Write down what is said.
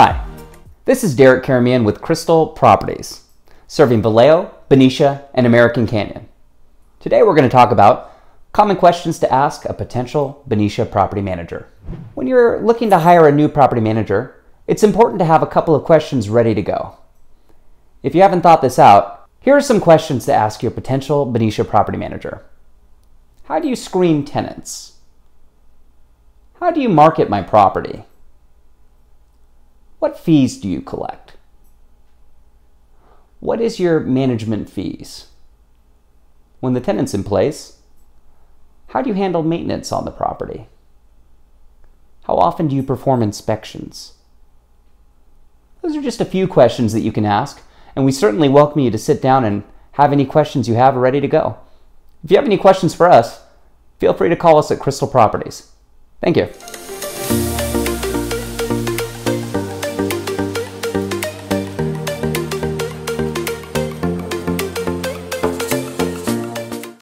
Hi, this is Derek Karamian with Krystle Properties, serving Vallejo, Benicia, and American Canyon. Today we're going to talk about common questions to ask a potential Benicia property manager. When you're looking to hire a new property manager, it's important to have a couple of questions ready to go. If you haven't thought this out, here are some questions to ask your potential Benicia property manager. How do you screen tenants? How do you market my property? What fees do you collect? What is your management fees? When the tenant's in place, how do you handle maintenance on the property? How often do you perform inspections? Those are just a few questions that you can ask, and we certainly welcome you to sit down and have any questions you have ready to go. If you have any questions for us, feel free to call us at Krystle Properties. Thank you.